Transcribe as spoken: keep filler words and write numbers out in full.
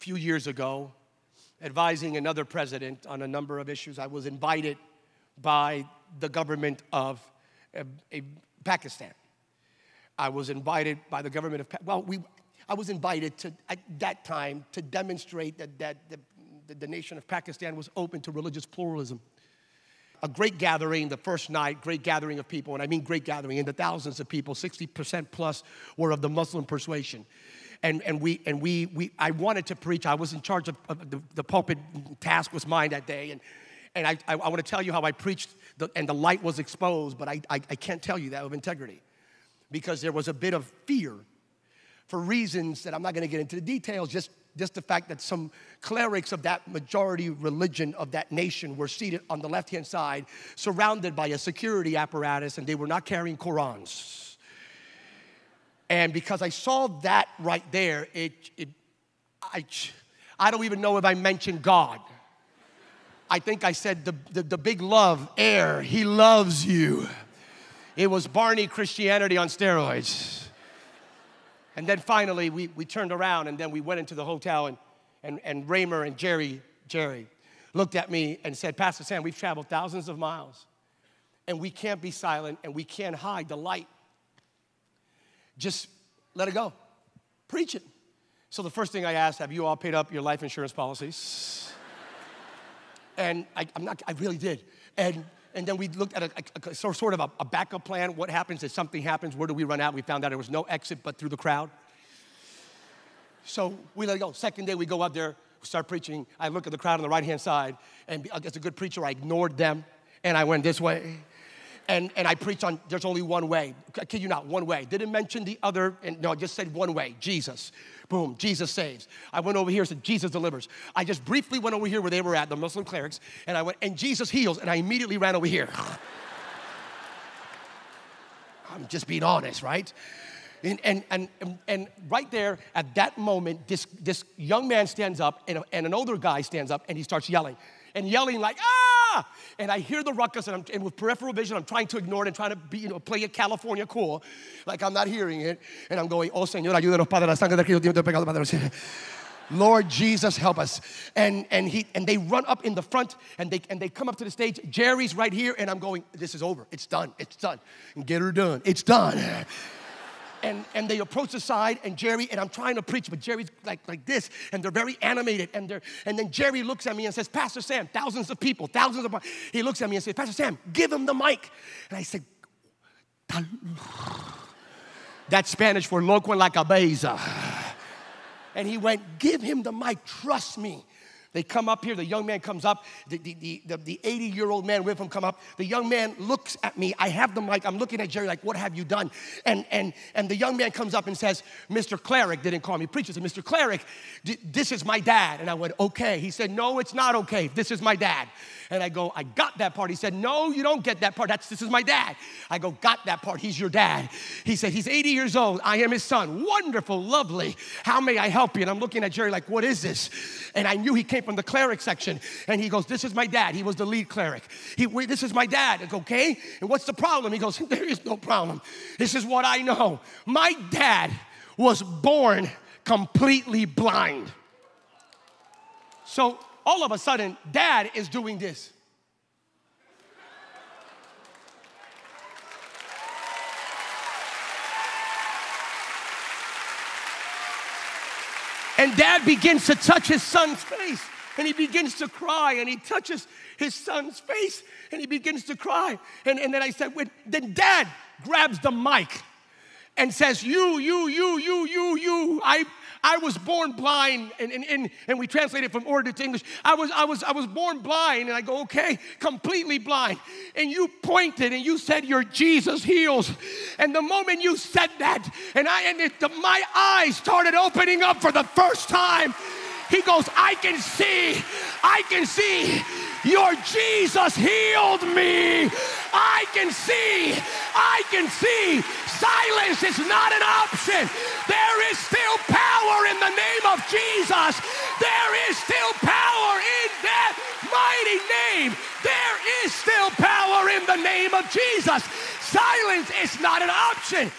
few years ago, advising another president on a number of issues. I was invited by the government of uh, uh, Pakistan. I was invited by the government of Pakistan. Well, we, I was invited to, at that time to demonstrate that, that the, the nation of Pakistan was open to religious pluralism. A great gathering, the first night, great gathering of people, and I mean great gathering, in the thousands of people, sixty percent plus were of the Muslim persuasion. And, and, we, and we, we, I wanted to preach. I was in charge of, of the, the pulpit task was mine that day. And, and I, I, I want to tell you how I preached, the, and the light was exposed, but I, I, I can't tell you that of integrity, because there was a bit of fear for reasons that I'm not going to get into the details, just Just the fact that some clerics of that majority religion of that nation were seated on the left-hand side, surrounded by a security apparatus, and they were not carrying Qurans. And because I saw that right there, it, it, I, I don't even know if I mentioned God. I think I said the, the, the big love, air, he loves you. It was Barney Christianity on steroids. And then finally, we, we turned around, and then we went into the hotel, and, and, and Raymer and Jerry, Jerry looked at me and said, Pastor Sam, we've traveled thousands of miles, and we can't be silent, and we can't hide the light. Just let it go. Preach it. So the first thing I asked, have you all paid up your life insurance policies? and I, I'm not, I really did. And, and then we looked at a, a, a sort of a, a backup plan. What happens if something happens? Where do we run out? We found out there was no exit but through the crowd. So we let it go. Second day, we go up there, we start preaching. I look at the crowd on the right-hand side, and as a good preacher, I ignored them, and I went this way. And, and I preached on, there's only one way. I kid you not, one way. Didn't mention the other, and no, I just said one way, Jesus. Boom, Jesus saves. I went over here and said, Jesus delivers. I just briefly went over here where they were at, the Muslim clerics, and I went, and Jesus heals, and I immediately ran over here. I'm just being honest, right? And, and, and, and right there, at that moment, this, this young man stands up, and, and an older guy stands up, and he starts yelling. And yelling like, ah! And I hear the ruckus, and, I'm, and with peripheral vision, I'm trying to ignore it and trying to be, you know, play it California cool, like I'm not hearing it. And I'm going, oh, Señor, ayúdanos, Padre, la sangre de Cristo, tiene pecado, Padre. Lord Jesus, help us. And, and, he, and they run up in the front, and they, and they come up to the stage. Jerry's right here, and I'm going, this is over. It's done. It's done. And get her done. It's done. And, and they approach the side, and Jerry, and I'm trying to preach, but Jerry's like, like this, and they're very animated, and, they're, and then Jerry looks at me and says, Pastor Sam, thousands of people, thousands of, he looks at me and says, Pastor Sam, give him the mic. And I said, that's Spanish for loco en la cabeza. And he went, give him the mic, trust me. They come up here, the young man comes up, the eighty-year-old man with him come up. The young man looks at me. I have the mic. I'm looking at Jerry like, what have you done? And, and, and the young man comes up and says, Mister Cleric, didn't call me preacher. He said, Mister Cleric, this is my dad. And I went, okay. He said, no, it's not okay. This is my dad. And I go, I got that part. He said, no, you don't get that part. That's, this is my dad. I go, got that part. He's your dad. He said, he's eighty years old. I am his son. Wonderful, lovely. How may I help you? And I'm looking at Jerry like, what is this? And I knew he came from the cleric section. And he goes, this is my dad. He was the lead cleric. He, this is my dad. I go, okay. And what's the problem? He goes, there is no problem. This is what I know. My dad was born completely blind. So, all of a sudden, dad is doing this. And dad begins to touch his son's face, and he begins to cry, and he touches his son's face, and he begins to cry. And, and then I said, wait, then dad grabs the mic and says, you, you, you, you, you, you, I... I was born blind, and, and, and, and we translate it from Urdu to English. I was, I, was, I was born blind, and I go, okay, completely blind. And you pointed, and you said, your Jesus heals. And the moment you said that, and, I, and it, the, my eyes started opening up for the first time. He goes, I can see, I can see. Your Jesus healed me. I can see, I can see. Silence is not an option. There is still power in the name of Jesus. There is still power in that mighty name. There is still power in the name of Jesus. Silence is not an option.